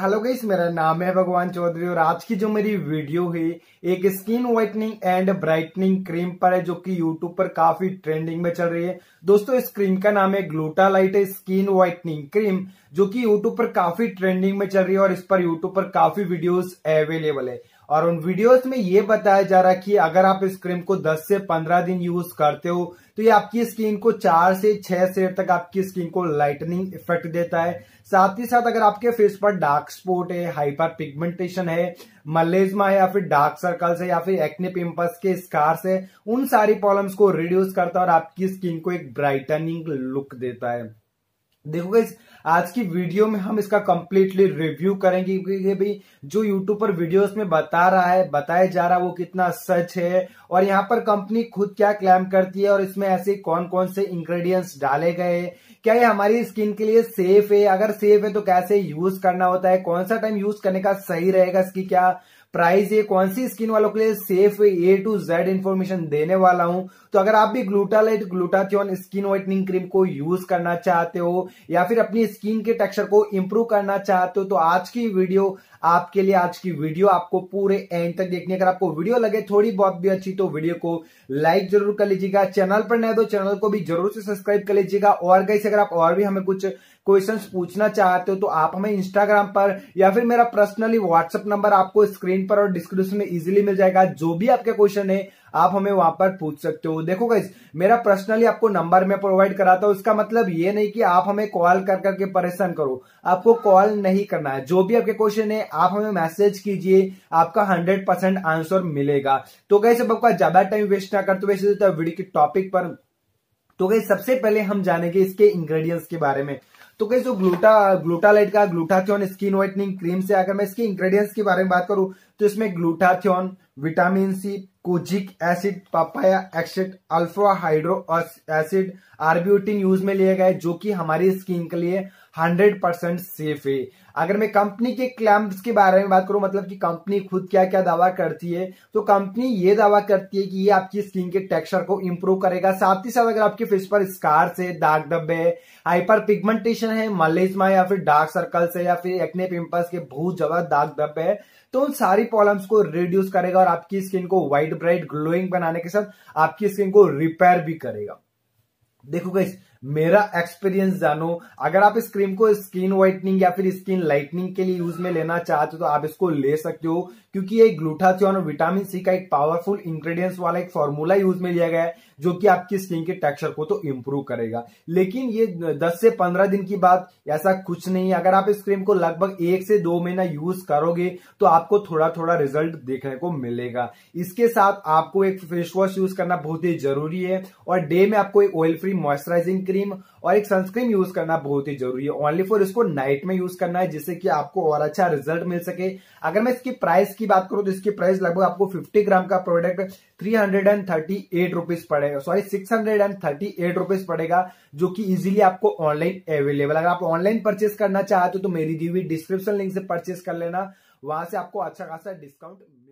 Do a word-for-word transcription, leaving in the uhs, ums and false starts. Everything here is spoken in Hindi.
हेलो गाइस, मेरा नाम है भगवान चौधरी और आज की जो मेरी वीडियो है एक skin whitening and brightening cream पर है जो कि यूट्यूब पर काफी ट्रेंडिंग में चल रही है। दोस्तों इस क्रीम का नाम है ग्लूटाथियोन स्किन व्हाइटनिंग क्रीम जो कि यूट्यूब पर काफी ट्रेंडिंग में चल रही है और इस पर यूट्यूब पर काफी वीडियोस अवेलेबल है। और उन वीडियोस में ये बताया जा रहा है कि अगर आप इस क्रीम को दस से पंद्रह दिन यूज करते हो तो ये आपकी स्किन को चार से छह शेड तक आपकी स्किन को लाइटनिंग इफेक्ट देता है। साथ ही साथ अगर आपके फेस पर डार्क स्पॉट है, हाइपर पिगमेंटेशन है, मलेजमा है या फिर डार्क सर्कल्स है या फिर एक्ने पिंपल्स के स्कार्स है, उन सारी प्रॉब्लम्स को रिड्यूस करता है और आपकी स्किन को एक ब्राइटनिंग लुक देता है। देखो गाइस, आज की वीडियो में हम इसका कंप्लीटली रिव्यू करेंगे क्योंकि भाई जो यूट्यूब पर वीडियोस में बता रहा है बताया जा रहा है वो कितना सच है और यहाँ पर कंपनी खुद क्या क्लेम करती है और इसमें ऐसे कौन कौन से इंग्रेडिएंट्स डाले गए हैं, क्या ये हमारी स्किन के लिए सेफ है, अगर सेफ है तो कैसे यूज करना होता है, कौन सा टाइम यूज करने का सही रहेगा, इसकी क्या प्राइस है, कौन सी स्किन वालों के लिए सेफ है, ए टू जेड इन्फॉर्मेशन देने वाला हूं। तो अगर आप भी Glutalite glutathione skin whitening cream को यूज करना चाहते हो या फिर अपनी स्किन के टेक्सचर को इंप्रूव करना चाहते हो तो आज की वीडियो आपके लिए, आज की वीडियो आपको पूरे एंड तक देखने। अगर आपको वीडियो लगे थोड़ी बहुत भी अच्छी तो वीडियो को लाइक जरूर कर लीजिएगा, चैनल पर नए तो चैनल को भी जरूर से सब्सक्राइब कर लीजिएगा। और गाइस, अगर आप और भी हमें कुछ क्वेश्चंस पूछना चाहते हो तो आप हमें इंस्टाग्राम पर या फिर मेरा पर्सनली व्हाट्सएप नंबर आपको स्क्रीन पर और डिस्क्रिप्शन में इजीली मिल जाएगा। जो भी आपके क्वेश्चन है आप हमें वहां पर पूछ सकते हो। देखो गाइस, मेरा पर्सनली आपको नंबर मैं प्रोवाइड कराता हूं, इसका मतलब ये नहीं कि आप हमें कॉल कर करके परेशान करो, आपको कॉल नहीं करना है। जो भी आपके क्वेश्चन है आप हमें मैसेज कीजिए, आपका हंड्रेड परसेंट आंसर मिलेगा। तो गाइस, अब आपका ज्यादा टाइम वेस्ट ना करते हुए तो वीडियो के टॉपिक पर। तो गाइस, सबसे पहले हम जानेंगे इसके इंग्रेडिएंट्स के बारे में। तो कैसे ग्लूटा ग्लूटालाइट का ग्लूटाथियोन स्किन व्हाइटनिंग क्रीम से अगर मैं इसके इंग्रेडिएंट्स के बारे में बात करूं तो इसमें glutathione, vitamin C, kojic acid, papaya extract, alpha hydro acid, arbutin use में लिए गए जो कि हमारी स्किन के लिए हंड्रेड परसेंट सेफ है। अगर मैं कंपनी के क्लेम्स के बारे में बात करूं, मतलब कि कंपनी खुद क्या क्या दावा करती है, तो कंपनी ये दावा करती है कि ये आपकी स्किन के टेक्सचर को इंप्रूव करेगा। साथ ही साथ अगर आपके फेस पर स्कार्स है, दाग धब्बे है, हाइपर पिगमेंटेशन है, मलेजमा या फिर डार्क सर्कल्स है या फिर एक्ने पिंपल्स के बहुत ज्यादा दाग धब्बे है, तो उन सारी प्रॉब्लम्स को रिड्यूस करेगा और आपकी स्किन को व्हाइट, ब्राइट, ग्लोइंग बनाने के साथ आपकी स्किन को रिपेयर भी करेगा। देखो गाइस, मेरा एक्सपीरियंस जानो, अगर आप इस क्रीम को स्किन व्हाइटनिंग या फिर स्किन लाइटनिंग के लिए यूज में लेना चाहते हो तो आप इसको ले सकते हो क्योंकि ये ग्लूटाथियोन और विटामिन सी का एक पावरफुल इंग्रेडिएंट्स वाला एक फॉर्मूला यूज में लिया गया है जो कि आपकी स्किन के टेक्सचर को तो इंप्रूव करेगा। लेकिन ये दस से पंद्रह दिन की बात, ऐसा कुछ नहीं है। अगर आप इस क्रीम को लगभग एक से दो महीना यूज करोगे तो आपको थोड़ा थोड़ा रिजल्ट देखने को मिलेगा। इसके साथ आपको एक फेस वॉश यूज करना बहुत ही जरूरी है और डे में आपको एक ऑयल फ्री मॉइस्चराइजिंग क्रीम और एक सनस्क्रीन यूज करना बहुत ही जरूरी है। ओनली फॉर इसको नाइट में यूज करना है जिससे कि आपको और अच्छा रिजल्ट मिल सके। अगर मैं इसकी प्राइस की बात करूं तो इसकी प्राइस लगभग आपको पचास ग्राम का प्रोडक्ट तीन सौ अड़तीस रुपीस पड़ेगा, सॉरी छह सौ अड़तीस रुपीस पड़ेगा जो कि इजीली आपको ऑनलाइन अवेलेबल। अगर आप ऑनलाइन परचेस करना चाहते हो तो मेरी दी हुई डिस्क्रिप्शन लिंक से परचेस कर लेना, वहां से आपको अच्छा खासा डिस्काउंट